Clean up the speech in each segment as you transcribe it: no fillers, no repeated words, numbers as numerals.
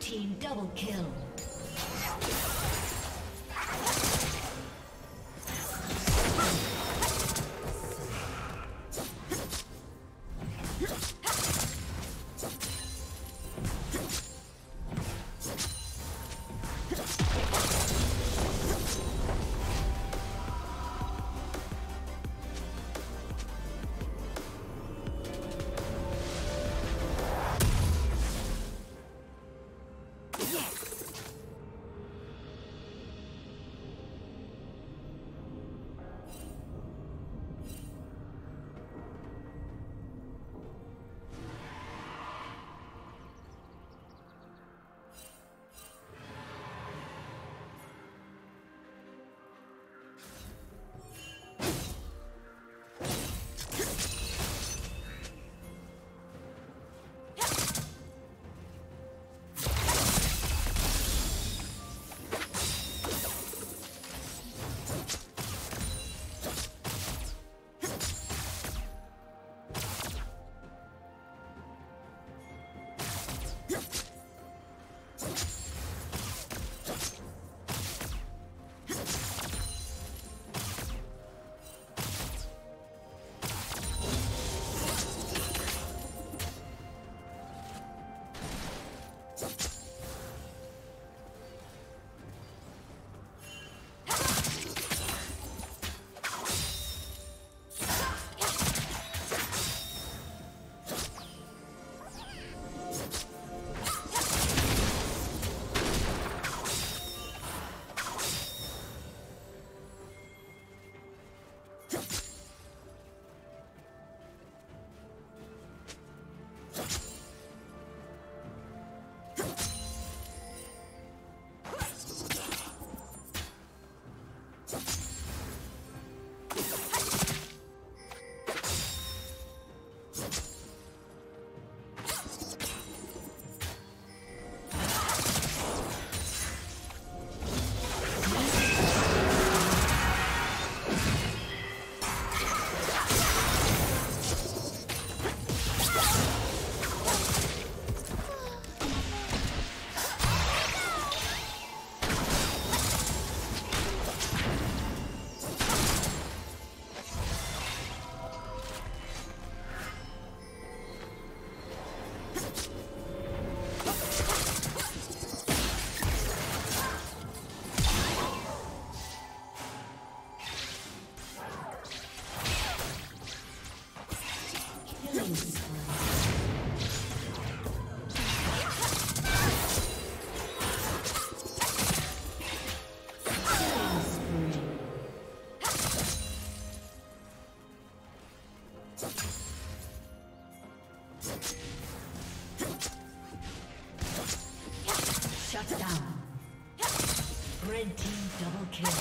Team double kill. Yes. Shut down. Red team double kill.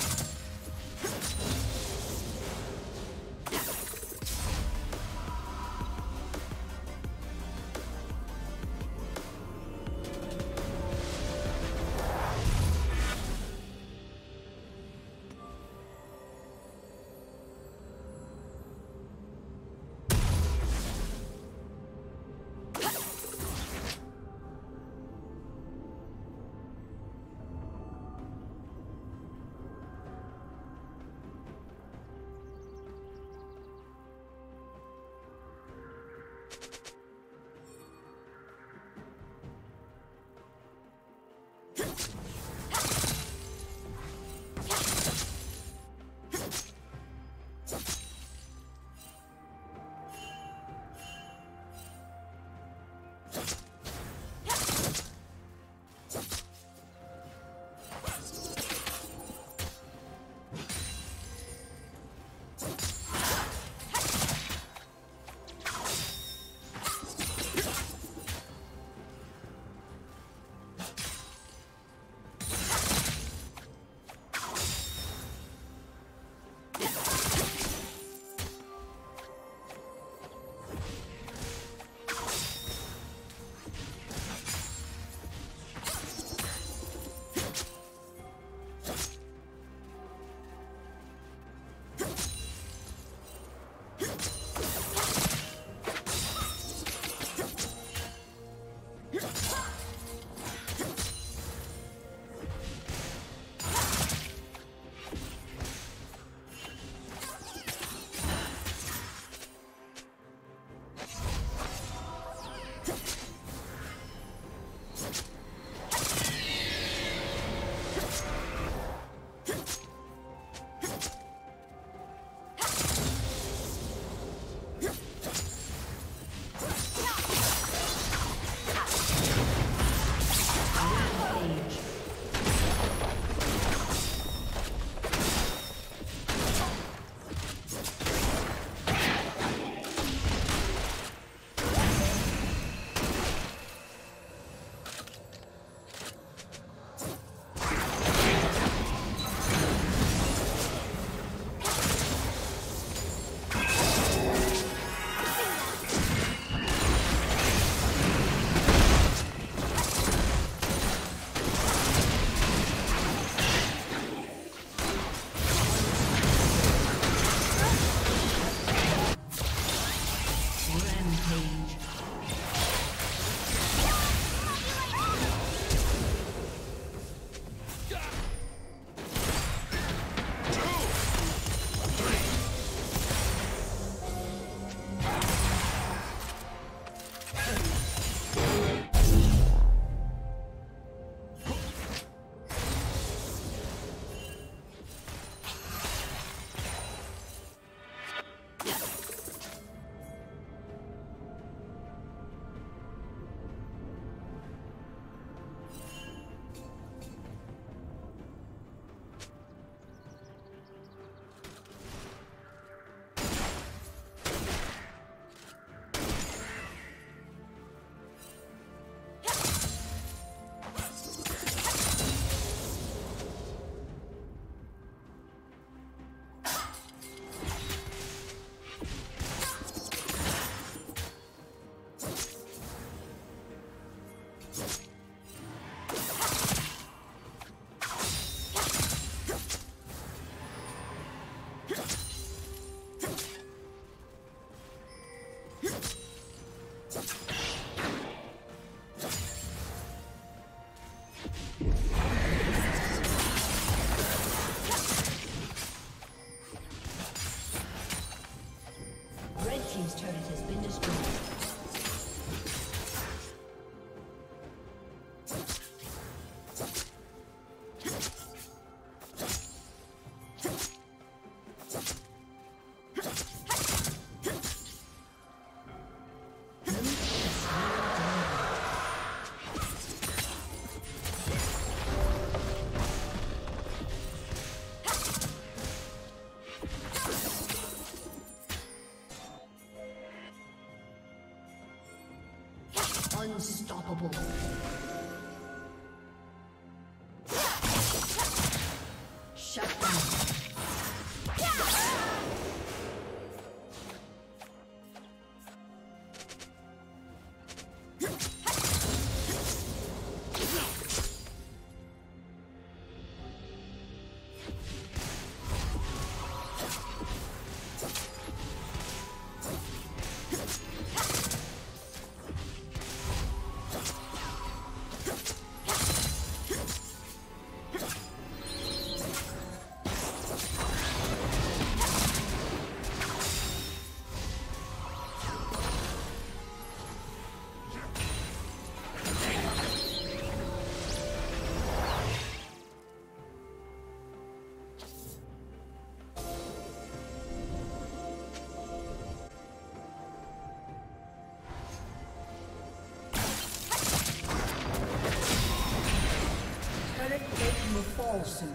Unstoppable. Awesome.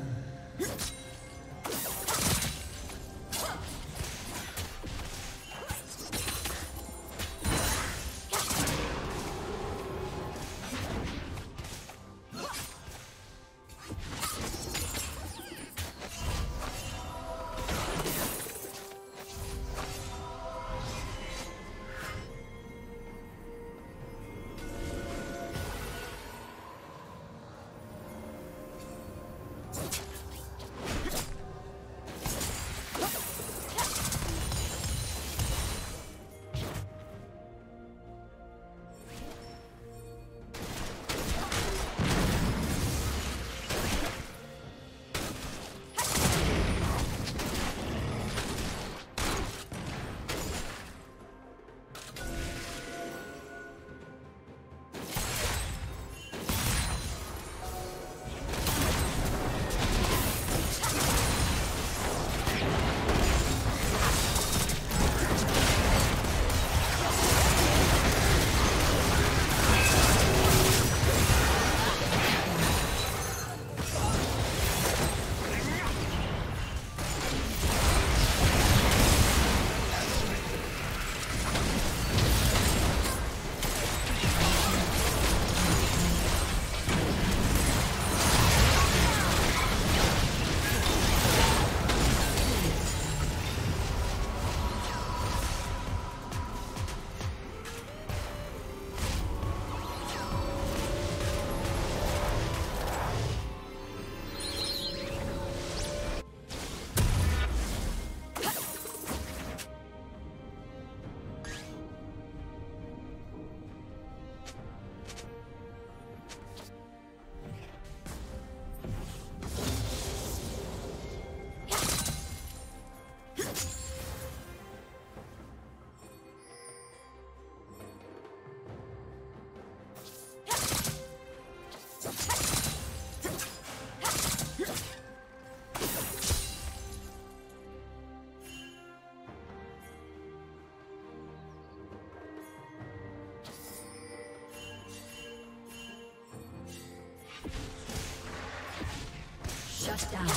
Shut down.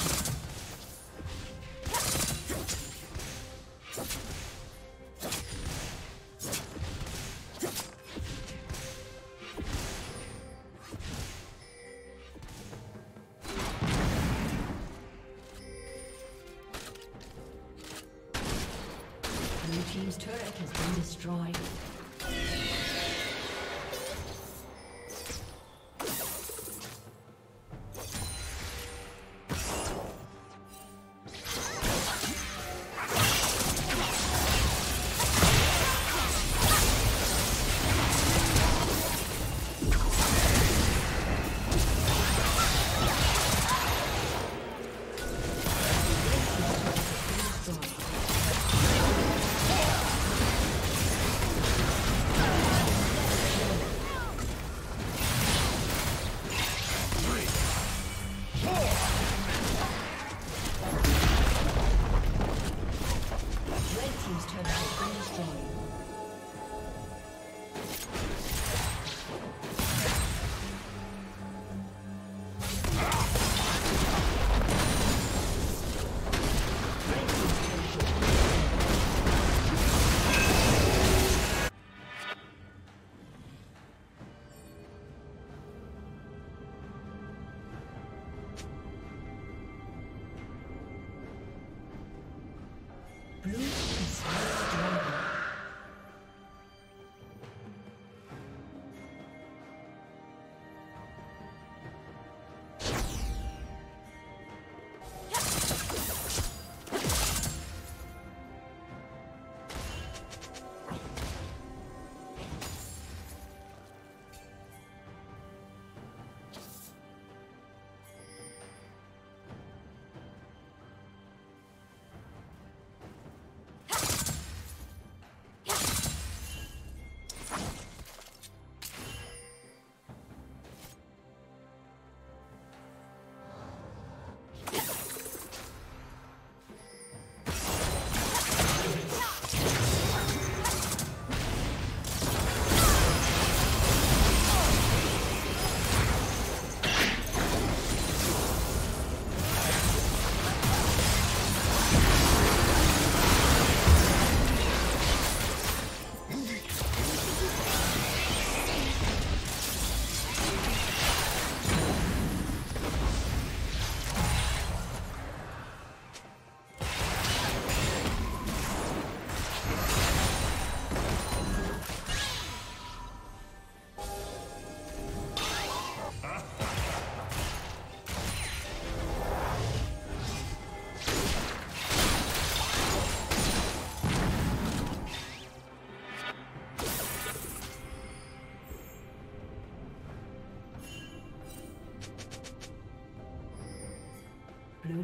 Blue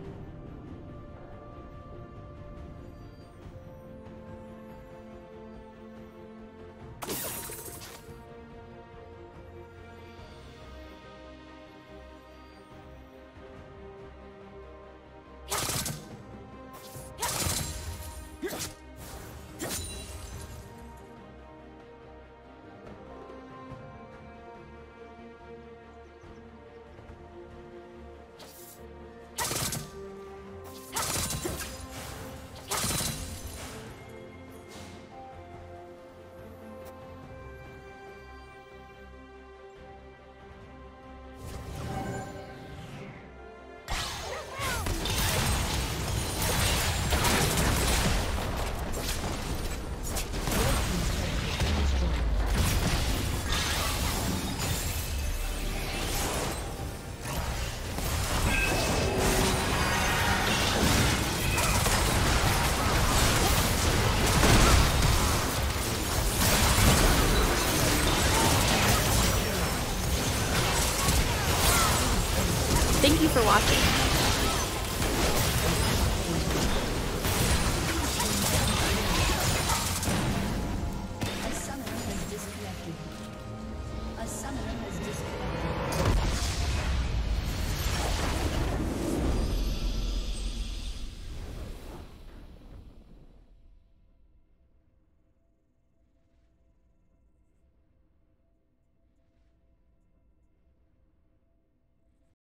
for watching.